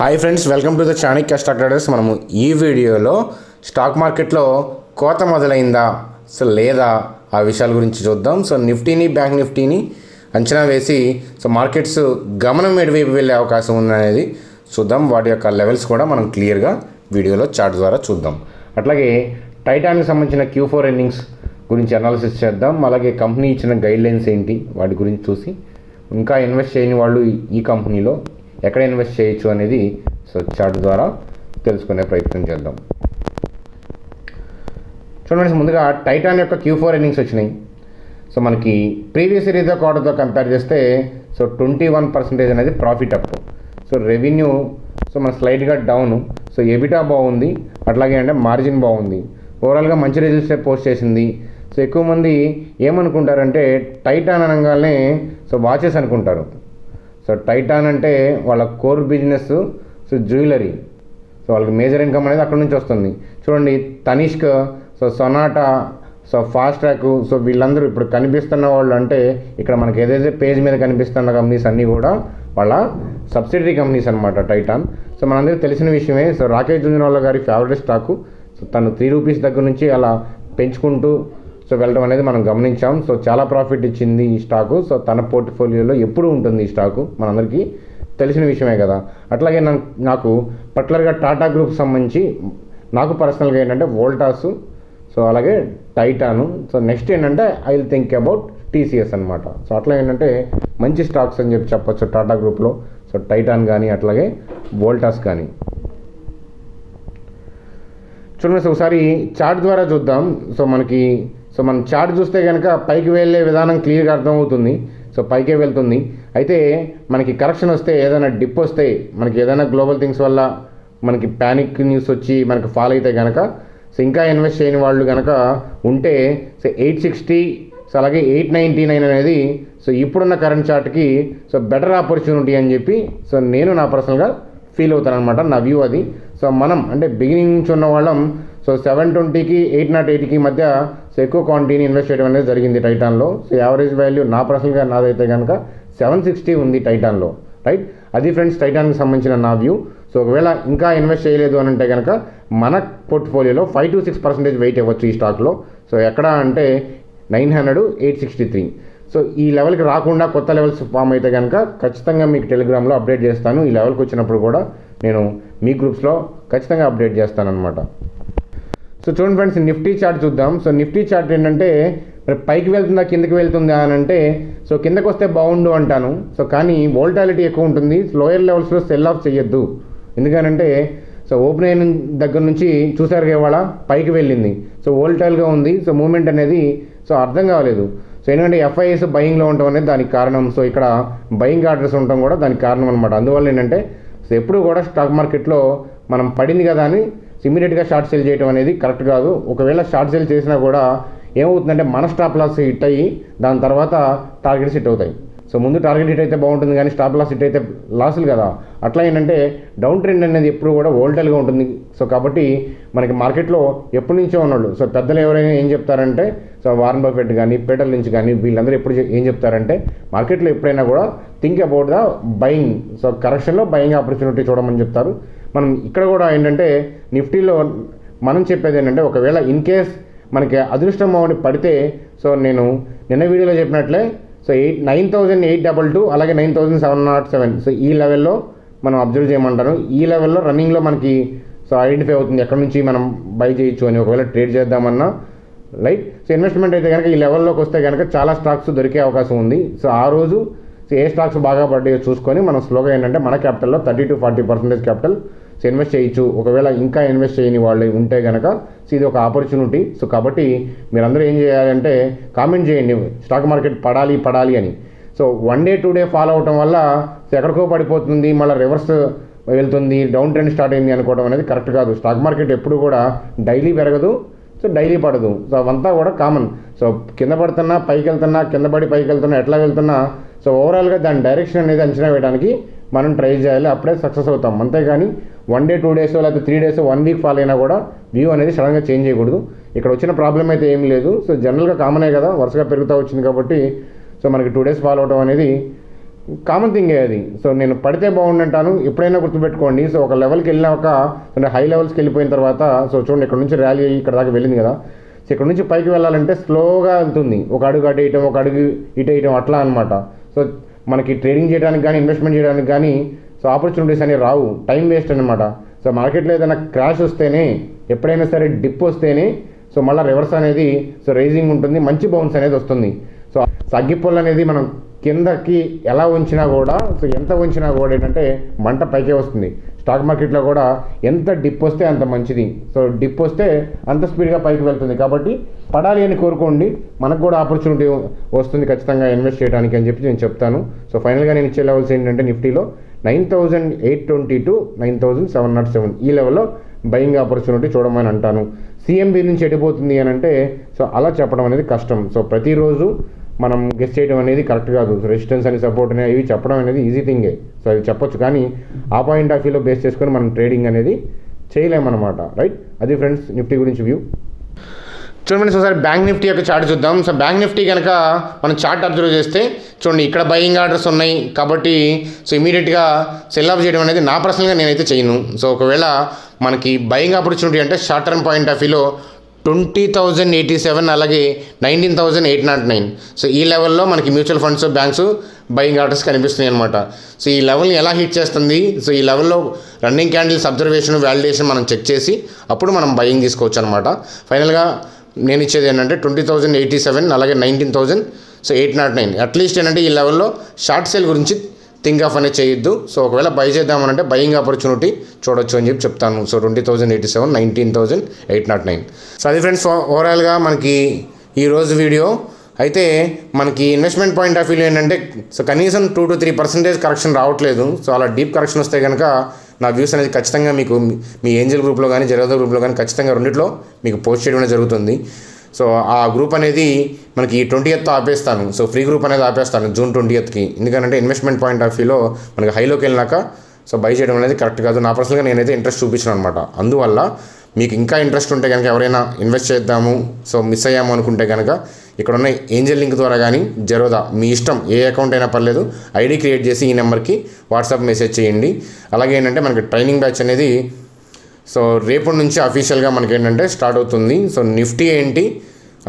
High friends welcome to the Chanakya stock traders मन video stock market कोता मोदलैंदा सो लेदा आ विषयाल गुरिंचि चूद्दाम। सो निफ्टीनी bank निफ्टीनी Anchana वेसी सो मार्केट्स गमनं एडुवैपु वेल्ले अवकाशं उंदनेदी चूद्दाम। वाटी योक्क लेवल्स कूडा मनं क्लियर गा वीडियोलो चार्ट द्वारा चूद्दाम। अट्लागे टाइटन की संबंधिंचिन Q4 एर्निंग्स गुरिंचि अनालिसिस चेद्दाम। अलागे कंपनी इच्चिन गैड लाइन्स एंटी वाटी गुरिंचि चूसी इंका इन्वेस्ट चेयनि वाळ्ळु ई कंपनीलो ఎక్కడ ఇన్వెస్ట్ చేయొచ్చు అనేది సో చార్ట్ ద్వారా తెలుసుకునే ప్రయత్నం చేద్దాం। చూడండి ముందుగా టైటాన్ యొక్క Q4 ఎర్నింగ్స్ వచ్చినాయి। సో మనకి ప్రీవియస్ ఇయర్ క్వార్టర్ తో కంపేర్ చేస్తే సో 21% అనేది profit up. So revenue so మన స్లైడ్ గా డౌన్। సో ఎబిటా బాగుంది, అట్లాగే అంటే మార్జిన్ బాగుంది, ఓవరాల్ గా మంచి రిజల్ట్స్ పోస్ట్ చేసింది। సో ఎక్కువ మంది ఏమనుకుంటారంటే టైటాన్ అనగానే సో వాచెస్ అనుకుంటారు। సో టైటాన్ అంటే వాళ్ళ core business so jewellery. So వాళ్ళకి మేజర్ ఇన్కమ్ అనేది అక్కడ నుంచి వస్తుంది। చూడండి Tanishq so Sonata so Fastrack so వీళ్ళందరూ ఇప్పుడు కనిపిస్తున్న వాళ్ళు అంటే ఇక్కడ మనకి ఏదైతే పేజ్ మీద కనిపిస్తున్న కంపెనీస్ అన్నీ కూడా వాళ్ళ సబ్సిడరీ కంపెనీస్ అన్నమాట టైటాన్। సో మనందరికీ తెలిసిన విషయమే। సో రాకేష్ జుంజునవాలా గారి ఫేవరెట్ స్టాకు। సో తను ₹3 దగ్గర నుంచి అలా పెంచుకుంటూ సో వెళ్ళడం అనేది మనం గమనించాం। సో చాలా ప్రాఫిట్ ఇచ్చింది ఈ స్టాకు। సో తన పోర్ట్ఫోలియోలో ఎప్పుడు ఉంటుంది ఈ స్టాకు మనందరికీ తెలిసిన విషయమే కదా। అట్లాగే నాకు పర్టికులర్గా టాటా గ్రూప్ సంబంధించి నాకు పర్సనల్గా ఏంటంటే వోల్టాసు సో అలాగే టైటాను। సో నెక్స్ట్ ఏంటంటే I will think about TCS అనమాట। సో అట్లా ఏంటంటే మంచి స్టాక్స్ అని చెప్పి చెప్పచ్చు టాటా గ్రూప్లో। సో టైటాన్ కానీ అట్లాగే వోల్టాస్ కానీ చూడండి ఒకసారి చార్ట్ ద్వారా చూద్దాం। సో మనకి సో మనం చార్ట్ చూస్తే కనుక పైకి వెళ్ళే విధానం క్లియర్గా అర్థమవుతుంది। సో పైకే వెళ్తుంది, అయితే మనకి కరెక్షన్ వస్తే ఏదైనా డిప్ వస్తే మనకి ఏదైనా గ్లోబల్ థింగ్స్ వల్ల మనకి ప్యానిక్ న్యూస్ వచ్చి మనకి ఫాల్ అయితే కనుక సో ఇంకా ఇన్వెస్ట్ చేయని వాళ్ళు కనుక ఉంటే సో 860 సో అలాగే 899 అనేది సో ఇప్పుడున్న కరెంట్ చార్ట్కి సో బెటర్ ఆపర్చునిటీ అని చెప్పి సో నేను నా పర్సనల్గా ఫీల్ అవుతాను అనమాట, నా వ్యూ అది। సో మనం అంటే బిగినింగ్ నుంచి ఉన్న వాళ్ళం సో 720కి 808కి మధ్య సో ఎక్కువ క్వాంటిటీని ఇన్వెస్ట్ చేయడం అనేది జరిగింది టైటాన్లో। సో యావరేజ్ వాల్యూ నా పర్సనల్గా నాదైతే కనుక 760 ఉంది టైటాన్లో, రైట్? అది ఫ్రెండ్స్ టైటాన్కి సంబంధించిన నా వ్యూ। సో ఒకవేళ ఇంకా ఇన్వెస్ట్ చేయలేదు అని అంటే కనుక మన పోర్ట్ఫోలియోలో 5 to 6% వెయిట్ ఇవ్వచ్చు ఈ స్టాక్లో। సో ఎక్కడ అంటే 900, 863 సో ఈ లెవెల్కి రాకుండా కొత్త లెవెల్స్ ఫామ్ అయితే కనుక ఖచ్చితంగా మీకు టెలిగ్రామ్లో అప్డేట్ చేస్తాను। ఈ లెవెల్కి వచ్చినప్పుడు కూడా నేను మీ గ్రూప్స్లో ఖచ్చితంగా అప్డేట్ చేస్తానన్నమాట। సో చూడండి ఫ్రెండ్స్ నిఫ్టీ చార్ట్ చూద్దాం। సో నిఫ్టీ చార్ట్ ఏంటంటే మరి పైకి వెళ్తుందా కిందకి వెళ్తుందా అని అంటే సో కిందకు వస్తే బాగుండు అంటాను। సో కానీ వోల్టాలిటీ ఎక్కువ ఉంటుంది, లోయర్ లెవెల్స్లో సెల్ ఆఫ్ చేయొద్దు। ఎందుకనంటే సో ఓపెన్ అయిన దగ్గర నుంచి చూసారు ఇవాళ పైకి వెళ్ళింది, సో వోల్టైల్గా ఉంది, సో మూమెంట్ అనేది సో అర్థం కాలేదు। సో ఏంటంటే FIS బయింగ్లో ఉండటం అనేది దానికి కారణం। సో ఇక్కడ బయింగ్ ఆర్డర్స్ ఉండటం కూడా దానికి కారణం అనమాట। అందువల్ల ఏంటంటే సో ఎప్పుడు కూడా స్టాక్ మార్కెట్లో మనం పడింది కదా అని ఇమీడియట్గా షార్ట్ సేల్ చేయడం అనేది కరెక్ట్ కాదు। ఒకవేళ షార్ట్ సేల్ చేసినా కూడా ఏమవుతుందంటే మన స్టాప్ లాస్ హిట్ అయ్యి దాని తర్వాత టార్గెట్స్ హిట్ అవుతాయి। సో ముందు టార్గెట్ హిట్ అయితే బాగుంటుంది, కానీ స్టాప్ లాస్ హిట్ అయితే లాసులు కదా। అట్లా ఏంటంటే డౌన్ ట్రెండ్ అనేది ఎప్పుడు కూడా వోల్టైల్గా ఉంటుంది। సో కాబట్టి మనకి మార్కెట్లో ఎప్పటి నుంచో ఉన్నాడు సో పెద్దలు ఎవరైనా ఏం చెప్తారంటే సో వారెన్ బఫెట్ కానీ పీటర్ లించ్ కానీ వీళ్ళందరూ ఎప్పుడు ఏం చెప్తారంటే మార్కెట్లో ఎప్పుడైనా కూడా think about the buying, so కరెక్షన్లో బయింగ్ ఆపర్చునిటీ చూడమని చెప్తారు। మనం ఇక్కడ కూడా ఏంటంటే నిఫ్టీలో మనం చెప్పేది ఏంటంటే ఒకవేళ ఇన్ కేస్ మనకి అదృష్టం అవన్నీ పడితే సో నేను నిన్న వీడియోలో చెప్పినట్లే సో 9,822 అలాగే 9,707 సో ఈ లెవెల్లో మనం అబ్జర్వ్ చేయమంటాను। ఈ లెవెల్లో రన్నింగ్లో మనకి సో ఐడెంటిఫై అవుతుంది ఎక్కడి నుంచి మనం బై చేయొచ్చు అని ఒకవేళ ట్రేడ్ చేద్దామన్నా, రైట్? సో ఇన్వెస్ట్మెంట్ అయితే కనుక ఈ లెవెల్లోకి వస్తే కనుక చాలా స్టాక్స్ దొరికే అవకాశం ఉంది। సో ఆ రోజు సో ఏ స్టాక్స్ బాగా పడ్డాయో చూసుకొని మనం స్లోగా ఏంటంటే మన క్యాపిటల్లో 30 to 40% క్యాపిటల్ సో ఇన్వెస్ట్ చేయొచ్చు। ఒకవేళ ఇంకా ఇన్వెస్ట్ చేయని వాళ్ళు ఉంటే కనుక సో ఇది ఒక ఆపర్చునిటీ। సో కాబట్టి మీరందరూ ఏం చేయాలంటే కామెంట్ చేయండి స్టాక్ మార్కెట్ పడాలి పడాలి అని। సో 1 day 2 day ఫాలో అవటం వల్ల సో ఎక్కడికో పడిపోతుంది, మళ్ళీ రివర్స్ వెళ్తుంది, డౌన్ ట్రెండ్ స్టార్ట్ అయింది అనుకోవడం అనేది కరెక్ట్ కాదు। స్టాక్ మార్కెట్ ఎప్పుడు కూడా డైలీ పెరగదు, సో డైలీ పడదు, సో అవంతా కూడా కామన్। సో కింద పడుతున్నా పైకి వెళ్తున్నా, కింద పడి పైకి వెళ్తున్నా, ఎట్లా వెళ్తున్నా సో ఓవరాల్గా దాని డైరెక్షన్ అనేది అంచనా వేయడానికి మనం ట్రై చేయాలి, అప్పుడే సక్సెస్ అవుతాం। అంతేగాని 1 day 2 days లేకపోతే 3 days 1 week ఫాలో అయినా కూడా వ్యూ అనేది సడన్గా చేంజ్ చేయకూడదు। ఇక్కడ వచ్చిన ప్రాబ్లం అయితే ఏం లేదు, సో జనరల్గా కామనే కదా, వరుసగా పెరుగుతూ వచ్చింది కాబట్టి సో మనకి 2 days ఫాలో అవడం అనేది కామన్ థింగ్ అది. సో నేను పడితే బాగుండంటాను, ఎప్పుడైనా గుర్తుపెట్టుకోండి. సో ఒక లెవెల్కి వెళ్ళాక, అంటే హై లెవెల్స్కి వెళ్ళిపోయిన తర్వాత, సో చూడండి ఇక్కడ నుంచి ర్యాలీ ఇక్కడ దాకా వెళ్ళింది కదా. సో ఇక్కడ నుంచి పైకి వెళ్ళాలంటే స్లోగా వెళ్తుంది, ఒక అడుగు అటు వేయటం, ఒక అడుగు ఇటు వేయటం, అట్లా అనమాట. సో మనకి ట్రేడింగ్ చేయడానికి కానీ ఇన్వెస్ట్మెంట్ చేయడానికి కానీ సో ఆపర్చునిటీస్ అనేవి రావు, టైం వేస్ట్ అనమాట. సో మార్కెట్లో ఏదైనా క్రాష్ వస్తేనే, ఎప్పుడైనా సరే డిప్ వస్తేనే సో మళ్ళీ రివర్స్ అనేది సో రైజింగ్ ఉంటుంది, మంచి బౌన్స్ అనేది వస్తుంది. సో అగ్గిపుల్ల అనేది మనం కిందకి ఎలా ఉంచినా కూడా, సో ఎంత ఉంచినా కూడా ఏంటంటే మంట పైకే వస్తుంది. స్టాక్ మార్కెట్లో కూడా ఎంత డిప్ వస్తే అంత మంచిది. సో డిప్ వస్తే అంత స్పీడ్గా పైకి వెళ్తుంది, కాబట్టి పడాలి అని కోరుకోండి, మనకు కూడా ఆపర్చునిటీ వస్తుంది ఖచ్చితంగా ఇన్వెస్ట్ చేయడానికి అని చెప్పి నేను చెప్తాను. సో ఫైనల్గా నేను ఇచ్చే లెవెల్స్ ఏంటంటే నిఫ్టీలో 9,822, 9,707 ఈ లెవెల్లో బయింగ్ ఆపర్చునిటీ చూడమని అంటాను. సిఎంబీ నుంచి ఎడిపోతుంది అని అంటే సో అలా చెప్పడం అనేది కష్టం. సో ప్రతిరోజు మనం గెస్ చేయడం అనేది కరెక్ట్ కాదు. సో రెసిస్టెన్స్ అని సపోర్ట్ అని ఇవి చెప్పడం అనేది ఈజీ థింగే, సో అది చెప్పొచ్చు, కానీ ఆ పాయింట్ ఆఫ్ వ్యూలో బేస్ చేసుకొని మనం ట్రేడింగ్ అనేది చేయలేమన్నమాట, రైట్. అది ఫ్రెండ్స్ నిఫ్టీ గురించి వ్యూ. చూడండి ఒకసారి బ్యాంక్ నిఫ్టీ యొక్క చార్ట్ చూద్దాం. సో బ్యాంక్ నిఫ్టీ కనుక మనం చార్ట్ అబ్జర్వ్ చేస్తే చూడండి ఇక్కడ బయింగ్ ఆర్డర్స్ ఉన్నాయి, కాబట్టి సో ఇమీడియట్గా సెల్ ఆఫ్ చేయడం అనేది నా పర్సనల్గా నేనైతే చేయను. సో ఒకవేళ మనకి బయింగ్ ఆపర్చునిటీ అంటే షార్ట్ టర్మ్ పాయింట్ ఆఫ్ వ్యూలో 20,087 అలాగే 19,809 సో ఈ లెవెల్లో మనకి mutual funds banks buying orders కనిపిస్తున్నాయి అనమాట. సో ఈ లెవెల్ని ఎలా హిట్ చేస్తుంది, సో ఈ లెవెల్లో రన్నింగ్ క్యాండిల్స్ అబ్జర్వేషన్ వ్యాలిడేషన్ మనం చెక్ చేసి అప్పుడు మనం బయింగ్ తీసుకోవచ్చు అనమాట. ఫైనల్గా నేను ఇచ్చేది ఏంటంటే 20,087 అలాగే 19,809 అట్లీస్ట్ ఏంటంటే ఈ లెవెల్లో షార్ట్ సేల్ గురించి థింక్ ఆఫ్ అనేది చేయొద్దు. సో ఒకవేళ బై చేద్దామనంటే బయింగ్ ఆపర్చునిటీ చూడొచ్చు అని చెప్పి చెప్తాను. సో 20,087, 19,809. సో అది ఫ్రెండ్స్ ఓవరాల్గా మనకి ఈరోజు వీడియో. అయితే మనకి ఇన్వెస్ట్మెంట్ పాయింట్ ఆఫ్ వ్యూ ఏంటంటే సో కనీసం 2-3% కరెక్షన్ రావట్లేదు. సో అలా డీప్ కరెక్షన్ వస్తే కనుక నా వ్యూస్ అనేది ఖచ్చితంగా మీకు మీ ఏంజెల్ గ్రూప్లో కానీ జరగదో గ్రూప్లో కానీ ఖచ్చితంగా రెండిట్లో మీకు పోస్ట్ చేయడం జరుగుతుంది. సో ఆ గ్రూప్ అనేది మనకి 20th ఆపేస్తాను. సో ఫ్రీ గ్రూప్ అనేది ఆపేస్తాను June 20th. ఎందుకంటే ఇన్వెస్ట్మెంట్ పాయింట్ ఆఫ్ వ్యూలో మనకి హైలోకి వెళ్ళినాక సో బై చేయడం అనేది కరెక్ట్ కాదు. నా పర్సనల్గా నేనైతే ఇంట్రెస్ట్ చూపించాను అనమాట. అందువల్ల మీకు ఇంకా ఇంట్రెస్ట్ ఉంటే కనుక ఎవరైనా ఇన్వెస్ట్ చేద్దాము సో మిస్ అయ్యాము అనుకుంటే కనుక ఇక్కడున్న ఏంజెల్ లింక్ ద్వారా కానీ జరోదా మీ ఇష్టం ఏ అకౌంట్ అయినా పర్లేదు, ఐడి క్రియేట్ చేసి ఈ నెంబర్కి వాట్సాప్ మెసేజ్ చేయండి. అలాగే ఏంటంటే మనకి ట్రైనింగ్ బ్యాచ్ అనేది సో రేపటి నుంచి అఫీషియల్గా మనకి ఏంటంటే స్టార్ట్ అవుతుంది. సో నిఫ్టీ ఏంటి,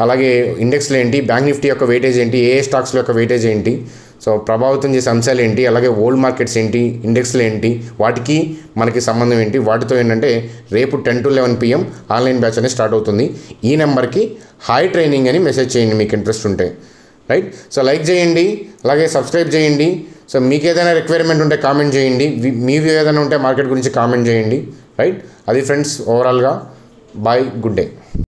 అలాగే ఇండెక్స్లు ఏంటి, బ్యాంక్ నిఫ్టీ యొక్క వెయిటేజ్ ఏంటి, ఏ స్టాక్స్ల యొక్క వెయిటేజ్ ఏంటి, సో ప్రభావితం చేసే అంశాలు ఏంటి, అలాగే ఓల్డ్ మార్కెట్స్ ఏంటి, ఇండెక్స్లు ఏంటి, వాటికి మనకి సంబంధం ఏంటి, వాటితో ఏంటంటే రేపు 10 to 11 PM ఆన్లైన్ బ్యాచ్ అనేది స్టార్ట్ అవుతుంది. ఈ నెంబర్కి హై ట్రైనింగ్ అని మెసేజ్ చేయండి మీకు ఇంట్రెస్ట్ ఉంటే, రైట్. సో లైక్ చేయండి, అలాగే సబ్స్క్రైబ్ చేయండి. సో మీకు ఏదైనా రిక్వైర్మెంట్ ఉంటే కామెంట్ చేయండి, మీ వ్యూ ఏదైనా ఉంటే మార్కెట్ గురించి కామెంట్ చేయండి, రైట్. అది ఫ్రెండ్స్ ఓవరాల్గా బాయ్, గుడ్ డే.